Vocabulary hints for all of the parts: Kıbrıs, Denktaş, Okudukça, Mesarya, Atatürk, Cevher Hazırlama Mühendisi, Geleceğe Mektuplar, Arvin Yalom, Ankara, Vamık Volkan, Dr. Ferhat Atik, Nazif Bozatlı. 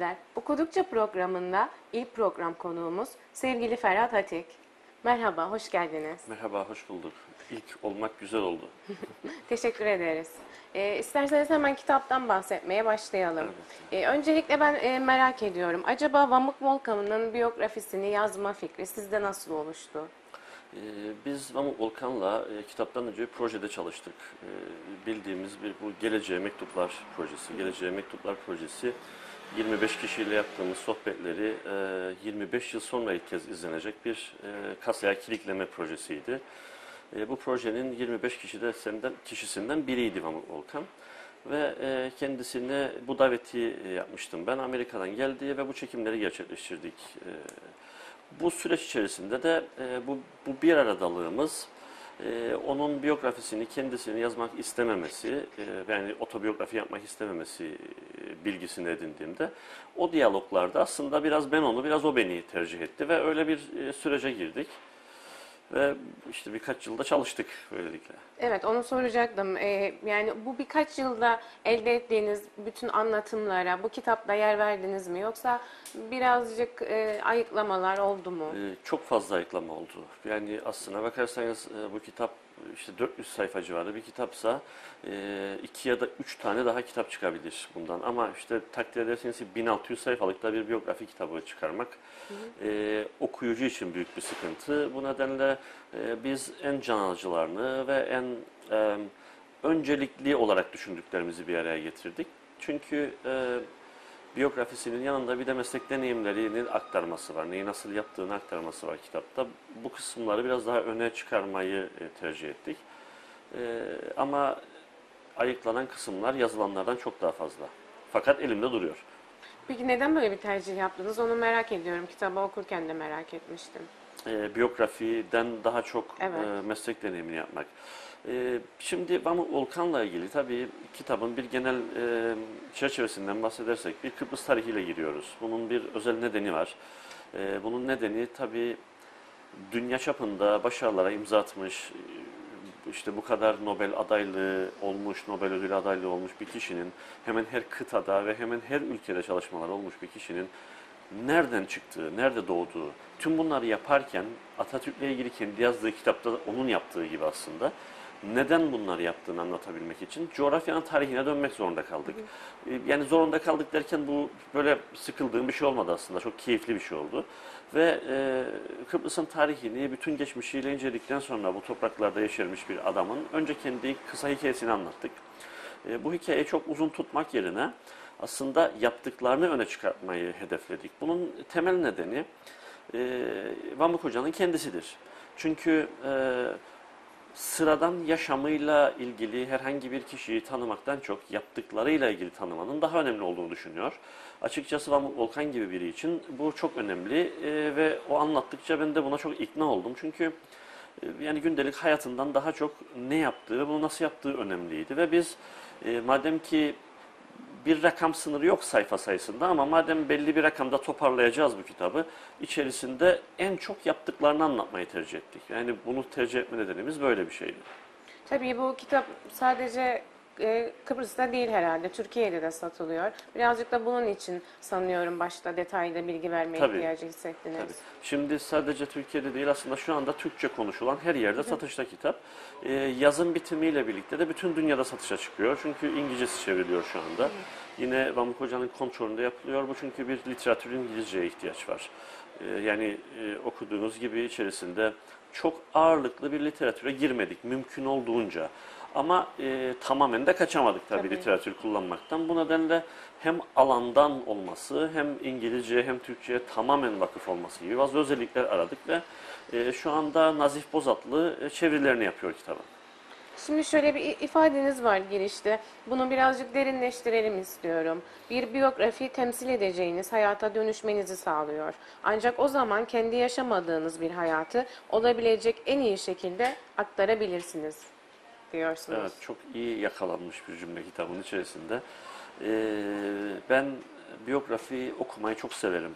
dinleyiciler, Okudukça programında ilk program konuğumuz sevgili Ferhat Atik. Merhaba, hoş geldiniz. Merhaba, hoş bulduk. İlk olmak güzel oldu. Teşekkür ederiz. İsterseniz hemen kitaptan bahsetmeye başlayalım. Evet. Öncelikle ben merak ediyorum. Acaba Vamık Volkan'ın biyografisini yazma fikri sizde nasıl oluştu? Biz Vamık Volkan'la kitaptan önce bir projede çalıştık. Bildiğimiz bu Geleceğe Mektuplar projesi. Geleceğe Mektuplar projesi 25 kişiyle yaptığımız sohbetleri 25 yıl sonra ilk kez izlenecek bir kasaya kilitleme projesiydi. Bu projenin 25 kişisinden biriydi Vamık Volkan. Ve kendisine bu daveti yapmıştım. Ben Amerika'dan geldi ve bu çekimleri gerçekleştirdik. Bu süreç içerisinde de bu bir aradalığımız, onun biyografisini kendisini yazmak istememesi, yani otobiyografi yapmak istememesi bilgisini edindiğimde o diyaloglarda aslında biraz ben onu, biraz o beni tercih etti ve öyle bir sürece girdik. Ve işte birkaç yılda çalıştık böylelikle. Evet, onu soracaktım. Yani bu birkaç yılda elde ettiğiniz bütün anlatımlara bu kitapta yer verdiniz mi? Yoksa birazcık ayıklamalar oldu mu? Çok fazla ayıklama oldu. Yani aslına bakarsanız bu kitap işte 400 sayfa civarı bir kitapsa 2 ya da 3 tane daha kitap çıkabilir bundan. Ama işte takdir ederseniz 1600 sayfalıkta bir biyografi kitabı çıkarmak okuyucu için büyük bir sıkıntı. Bu nedenle biz en can alıcılarını ve en öncelikli olarak düşündüklerimizi bir araya getirdik. Çünkü biyografisinin yanında bir de meslek deneyimlerinin aktarması var. Neyi nasıl yaptığını aktarması var kitapta. Bu kısımları biraz daha öne çıkarmayı tercih ettik. Ama ayıklanan kısımlar yazılanlardan çok daha fazla. Fakat elimde duruyor. Peki neden böyle bir tercih yaptınız? Onu merak ediyorum. Kitabı okurken de merak etmiştim. Biyografiden daha çok meslek deneyimini yapmak. Şimdi Vamık Volkan'la ilgili tabii kitabın bir genel çerçevesinden bahsedersek bir Kıbrıs tarihiyle giriyoruz. Bunun bir özel nedeni var. Bunun nedeni tabii dünya çapında başarılara imza atmış, işte bu kadar Nobel ödülü adaylığı olmuş bir kişinin, hemen her kıtada ve hemen her ülkede çalışmalar olmuş bir kişinin nereden çıktığı, nerede doğduğu, tüm bunları yaparken Atatürk'le ilgili kendi yazdığı kitapta onun yaptığı gibi aslında neden bunları yaptığını anlatabilmek için coğrafyanın tarihine dönmek zorunda kaldık. Yani zorunda kaldık derken bu böyle sıkıldığım bir şey olmadı aslında. Çok keyifli bir şey oldu. Ve Kıbrıs'ın tarihini bütün geçmişiyle inceledikten sonra bu topraklarda yaşarmış bir adamın önce kendi kısa hikayesini anlattık. Bu hikayeyi çok uzun tutmak yerine aslında yaptıklarını öne çıkartmayı hedefledik. Bunun temel nedeni Vamık Hoca'nın kendisidir. Çünkü sıradan yaşamıyla ilgili herhangi bir kişiyi tanımaktan çok yaptıklarıyla ilgili tanımanın daha önemli olduğunu düşünüyor. Açıkçası Vamık Volkan gibi biri için bu çok önemli ve o anlattıkça ben de buna çok ikna oldum. Çünkü yani gündelik hayatından daha çok ne yaptığı ve bunu nasıl yaptığı önemliydi. Ve biz madem ki bir rakam sınırı yok sayfa sayısında ama madem belli bir rakamda toparlayacağız bu kitabı, içerisinde en çok yaptıklarını anlatmayı tercih ettik. Yani bunu tercih etme nedenimiz böyle bir şeydi. Tabii bu kitap sadece Kıbrıs'ta değil herhalde, Türkiye'de de satılıyor. Birazcık da bunun için sanıyorum başta detaylı bilgi vermeye ihtiyacı hissettiniz. Tabii. Şimdi sadece Türkiye'de değil aslında şu anda Türkçe konuşulan her yerde satışta kitap. Yazın bitimiyle birlikte de bütün dünyada satışa çıkıyor. Çünkü İngilizcesi çevriliyor şu anda. Yine Vamık Hoca'nın kontrolünde yapılıyor bu çünkü bir literatürün İngilizceye ihtiyaç var. Yani okuduğunuz gibi içerisinde çok ağırlıklı bir literatüre girmedik mümkün olduğunca. Ama tamamen de kaçamadık tabii literatür kullanmaktan. Bu nedenle hem alandan olması hem İngilizce hem Türkçe'ye tamamen vakıf olması gibi bazı özellikler aradık ve şu anda Nazif Bozatlı çevirilerini yapıyor kitabın. Şimdi şöyle bir ifadeniz var girişte. Bunu birazcık derinleştirelim istiyorum. Bir biyografi temsil edeceğiniz hayata dönüşmenizi sağlıyor. Ancak o zaman kendi yaşamadığınız bir hayatı olabilecek en iyi şekilde aktarabilirsiniz diyorsunuz. Evet, çok iyi yakalanmış bir cümle kitabın içerisinde. Ben biyografi okumayı çok severim.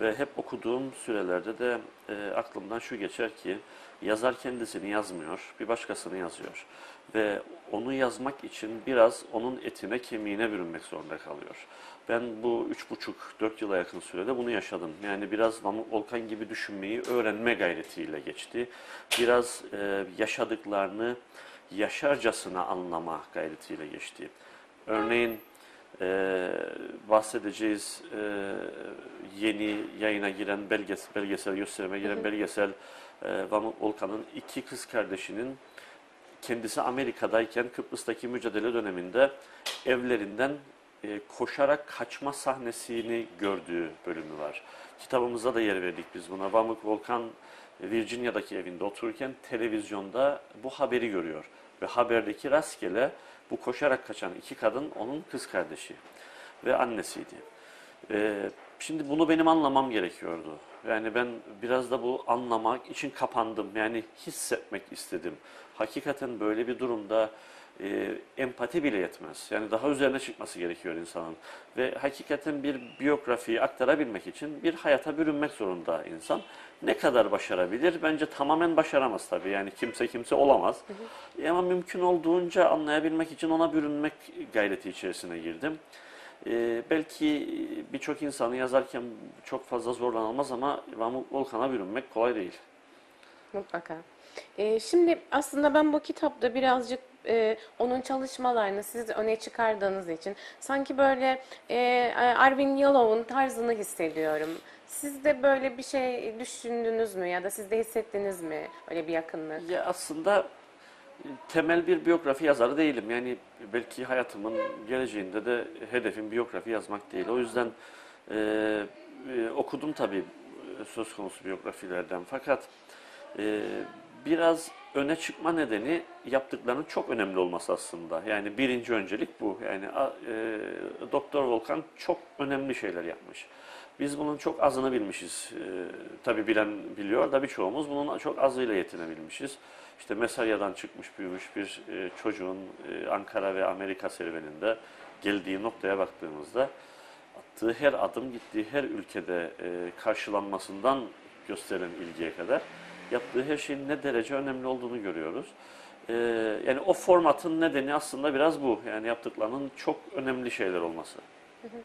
Ve hep okuduğum sürelerde de aklımdan şu geçer ki yazar kendisini yazmıyor, bir başkasını yazıyor. Ve onu yazmak için biraz onun etine kemiğine bürünmek zorunda kalıyor. Ben bu 3,5-4 yıla yakın sürede bunu yaşadım. Yani biraz Vamık Volkan gibi düşünmeyi öğrenme gayretiyle geçti. Biraz yaşadıklarını yaşarcasına anlama gayretiyle geçti. Örneğin bahsedeceğiz yeni yayına giren belgesel gösterime giren belgesel Vamık Volkan'ın iki kız kardeşinin kendisi Amerika'dayken Kıbrıs'taki mücadele döneminde evlerinden koşarak kaçma sahnesini gördüğü bölümü var. Kitabımızda da yer verdik biz buna. Vamık Volkan Virginia'daki evinde otururken televizyonda bu haberi görüyor. Ve haberdeki rastgele bu koşarak kaçan iki kadın onun kız kardeşi ve annesiydi. Şimdi bunu benim anlamam gerekiyordu. Yani ben biraz da bu anlamak için kapandım. Yani hissetmek istedim. Hakikaten böyle bir durumda empati bile yetmez. Yani daha üzerine çıkması gerekiyor insanın. Ve hakikaten bir biyografiyi aktarabilmek için bir hayata bürünmek zorunda insan. Ne kadar başarabilir? Bence tamamen başaramaz tabii. Yani kimse olamaz. Ama mümkün olduğunca anlayabilmek için ona bürünmek gayreti içerisine girdim. Belki birçok insanı yazarken çok fazla zorlanılmaz ama Vamık Volkan'a bürünmek kolay değil. Mutlaka. Şimdi aslında ben bu kitapta birazcık onun çalışmalarını siz öne çıkardığınız için sanki böyle Arvin Yalom'un tarzını hissediyorum. Siz de böyle bir şey düşündünüz mü ya da siz de hissettiniz mi öyle bir yakınlık? Ya aslında temel bir biyografi yazarı değilim. Yani belki hayatımın geleceğinde de hedefim biyografi yazmak değil. O yüzden okudum tabii söz konusu biyografilerden. Fakat biraz öne çıkma nedeni yaptıklarının çok önemli olması aslında. Yani birinci öncelik bu. Yani Doktor Volkan çok önemli şeyler yapmış. Biz bunun çok azını bilmişiz. Tabii bilen biliyor da birçoğumuz bunun çok azıyla yetinebilmişiz. İşte Mesarya'dan çıkmış büyümüş bir çocuğun Ankara ve Amerika serüveninde geldiği noktaya baktığımızda attığı her adım, gittiği her ülkede karşılanmasından gösterilen ilgiye kadar yaptığı her şeyin ne derece önemli olduğunu görüyoruz. Yani o formatın nedeni aslında biraz bu. Yani yaptıklarının çok önemli şeyler olması.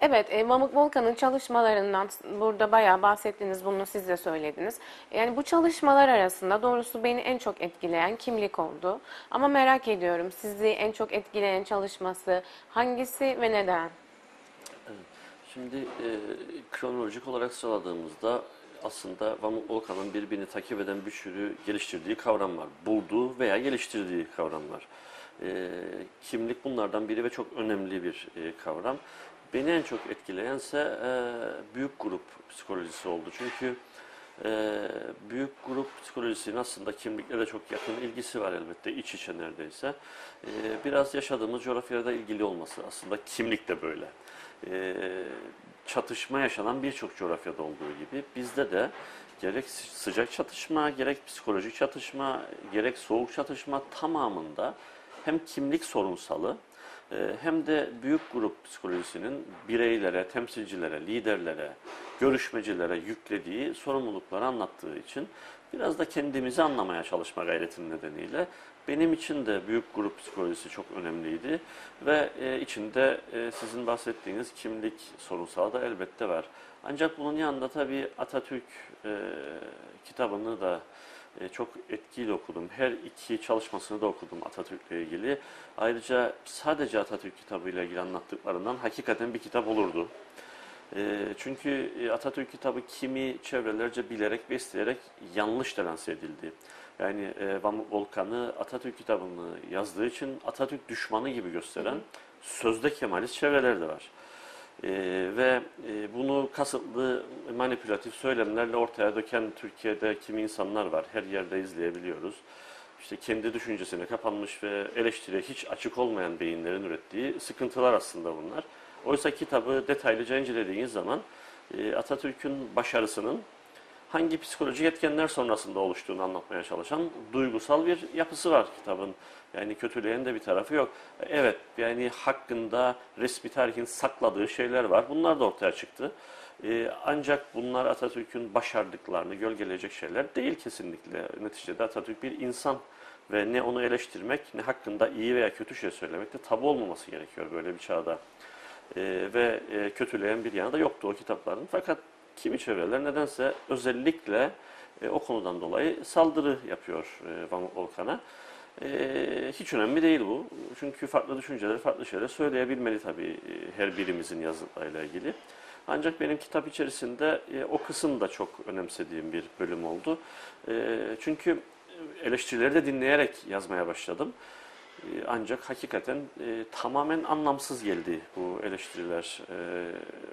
Evet, Vamık Volkan'ın çalışmalarından burada bayağı bahsettiniz, bunu siz de söylediniz. Yani bu çalışmalar arasında doğrusu beni en çok etkileyen kimlik oldu. Ama merak ediyorum, sizi en çok etkileyen çalışması hangisi ve neden? Şimdi kronolojik olarak sıraladığımızda aslında Vamık Volkan'ın birbirini takip eden bir sürü geliştirdiği kavram var. Bulduğu veya geliştirdiği kavramlar. Kimlik bunlardan biri ve çok önemli bir kavram. Beni en çok etkileyense büyük grup psikolojisi oldu. Çünkü büyük grup psikolojisinin aslında kimlikle de çok yakın ilgisi var elbette, iç içe neredeyse. Biraz yaşadığımız coğrafyada ilgili olması aslında kimlik de böyle. Çatışma yaşanan birçok coğrafyada olduğu gibi bizde de gerek sıcak çatışma, gerek psikolojik çatışma, gerek soğuk çatışma tamamında hem kimlik sorunsalı hem de büyük grup psikolojisinin bireylere, temsilcilere, liderlere, görüşmecilere yüklediği sorumlulukları anlattığı için biraz da kendimizi anlamaya çalışma gayretinin nedeniyle benim için de büyük grup psikolojisi çok önemliydi. Ve içinde sizin bahsettiğiniz kimlik sorunsalı da elbette var. Ancak bunun yanında tabii Atatürk kitabını da çok etkili okudum. Her iki çalışmasını da okudum Atatürk'le ilgili. Ayrıca sadece Atatürk kitabıyla ilgili anlattıklarından hakikaten bir kitap olurdu. Çünkü Atatürk kitabı kimi çevrelerce bilerek ve isteyerek yanlış lanse edildi. Yani Vamık Volkan'ı Atatürk kitabını yazdığı için Atatürk düşmanı gibi gösteren sözde Kemalist çevreler de var. Ve bunu kasıtlı manipülatif söylemlerle ortaya döken Türkiye'de kimi insanlar var. Her yerde izleyebiliyoruz. İşte kendi düşüncesine kapanmış ve eleştiriye hiç açık olmayan beyinlerin ürettiği sıkıntılar aslında bunlar. Oysa kitabı detaylıca incelediğiniz zaman Atatürk'ün başarısının hangi psikolojik etkenler sonrasında oluştuğunu anlatmaya çalışan duygusal bir yapısı var kitabın. Yani kötüleyen de bir tarafı yok. Evet, yani hakkında resmi tarihin sakladığı şeyler var. Bunlar da ortaya çıktı. Ancak bunlar Atatürk'ün başardıklarını gölgeleyecek şeyler değil kesinlikle. Neticede Atatürk bir insan ve ne onu eleştirmek ne hakkında iyi veya kötü şey söylemek de tabu olmaması gerekiyor böyle bir çağda. Ve kötüleyen bir yanı da yoktu o kitapların. Fakat kimi çevreler nedense özellikle o konudan dolayı saldırı yapıyor Vamık Volkan'a. Hiç önemli değil bu. Çünkü farklı düşünceleri, farklı şeyler söyleyebilmeli tabii her birimizin yazılarıyla ilgili. Ancak benim kitap içerisinde o kısım da çok önemsediğim bir bölüm oldu. Çünkü eleştirileri de dinleyerek yazmaya başladım. Ancak hakikaten tamamen anlamsız geldi bu eleştiriler.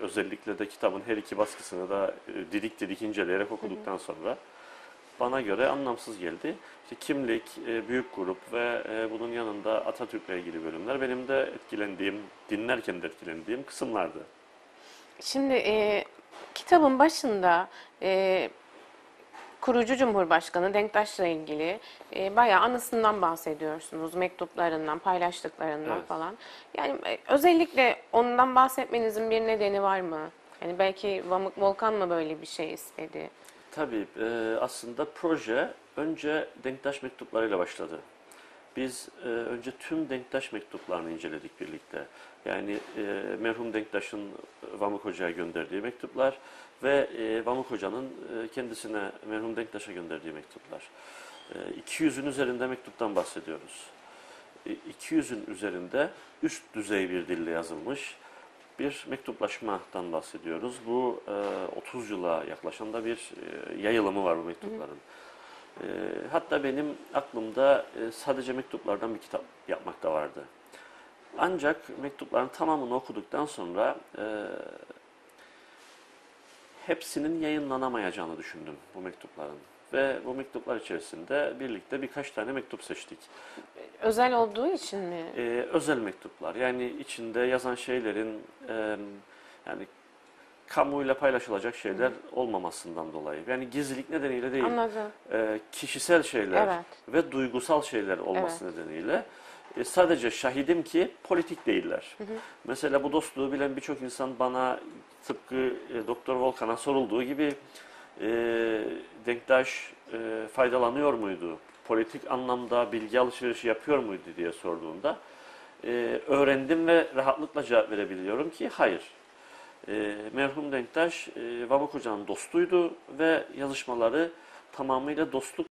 Özellikle de kitabın her iki baskısını da didik didik inceleyerek okuduktan sonra bana göre anlamsız geldi. İşte kimlik, büyük grup ve bunun yanında Atatürk'le ilgili bölümler benim de etkilendiğim, dinlerken de etkilendiğim kısımlardı. Şimdi kitabın başında kurucu Cumhurbaşkanı Denktaş'la ilgili bayağı anısından bahsediyorsunuz, mektuplarından, paylaştıklarından falan. Yani özellikle ondan bahsetmenizin bir nedeni var mı? Yani belki Vamık Volkan mı böyle bir şey istedi? Tabii aslında proje önce Denktaş mektuplarıyla başladı. Biz önce tüm Denktaş mektuplarını inceledik birlikte. Yani merhum Denktaş'ın Vamık Hoca'ya gönderdiği mektuplar ve Vamık Hoca'nın kendisine, merhum Denktaş'a gönderdiği mektuplar. 200'ün üzerinde mektuptan bahsediyoruz. 200'ün üzerinde üst düzey bir dille yazılmış bir mektuplaşmadan bahsediyoruz. Bu 30 yıla yaklaşan da bir yayılımı var bu mektupların. Hatta benim aklımda sadece mektuplardan bir kitap yapmak da vardı. Ancak mektupların tamamını okuduktan sonra hepsinin yayınlanamayacağını düşündüm bu mektupların. Ve bu mektuplar içerisinde birlikte birkaç tane mektup seçtik. Özel olduğu için mi? Özel mektuplar. Yani içinde yazan şeylerin yani kamuyla paylaşılacak şeyler olmamasından dolayı. Yani gizlilik nedeniyle değil, kişisel şeyler ve duygusal şeyler olması nedeniyle sadece şahidim ki politik değiller. Mesela bu dostluğu bilen birçok insan bana tıpkı Dr. Volkan'a sorulduğu gibi Denktaş faydalanıyor muydu? Politik anlamda bilgi alışverişi yapıyor muydu diye sorduğunda öğrendim ve rahatlıkla cevap verebiliyorum ki hayır. Merhum Denktaş Vamık Hoca'nın dostuydu ve yazışmaları tamamıyla dostluk